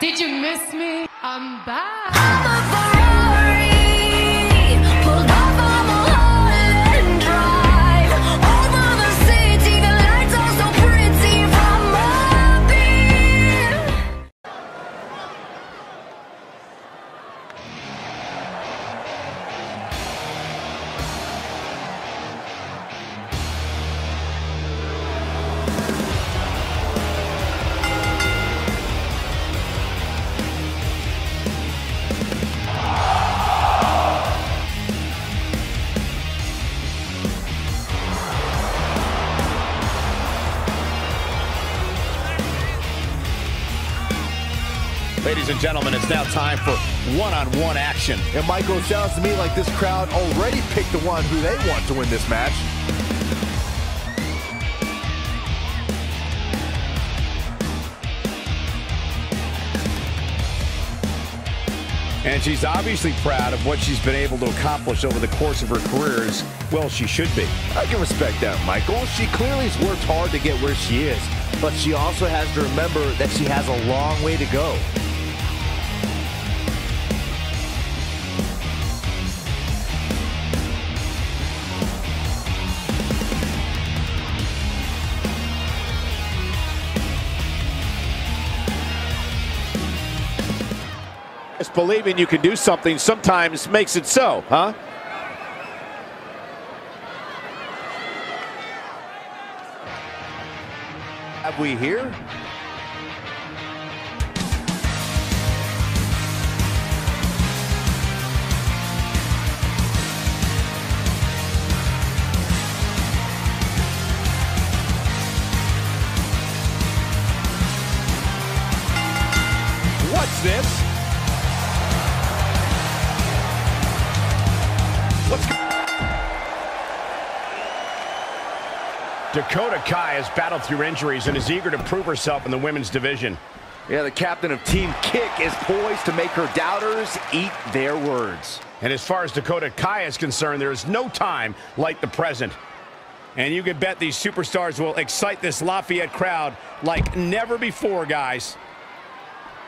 Did you miss me? I'm back. I'm a Ladies and gentlemen, it's now time for one-on-one action. And Michael, sounds to me like this crowd already picked the one who they want to win this match. And she's obviously proud of what she's been able to accomplish over the course of her career, as well she should be. I can respect that, Michael. She clearly has worked hard to get where she is, but she also has to remember that she has a long way to go. Believing you can do something sometimes makes it so, huh? Have we here? What's this? Dakota Kai has battled through injuries and is eager to prove herself in the women's division. Yeah, the captain of Team Kick is poised to make her doubters eat their words. And as far as Dakota Kai is concerned, there is no time like the present. And you can bet these superstars will excite this Lafayette crowd like never before, guys.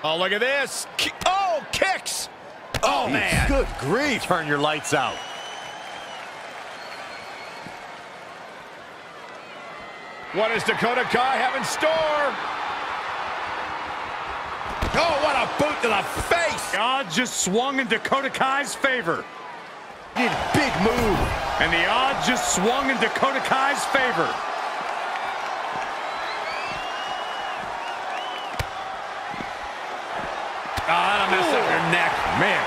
Oh, look at this. Oh, kicks. Oh, man. Good grief. Turn your lights out. What does Dakota Kai have in store? Oh, what a boot to the face! God just swung in Dakota Kai's favor. Big move. And the odds just swung in Dakota Kai's favor. Oh, that'll mess up your neck. Man.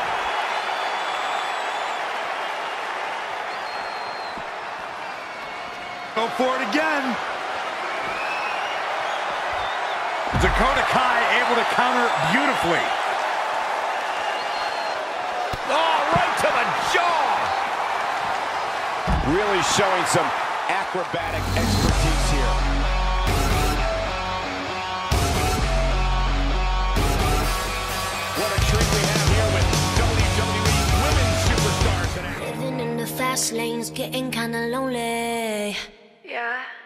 Go for it again. Dakota Kai able to counter beautifully. Oh, right to the jaw! Really showing some acrobatic expertise here. What a trick we have here with WWE Women's Superstars. Living in the fast lanes, getting kinda lonely. Yeah.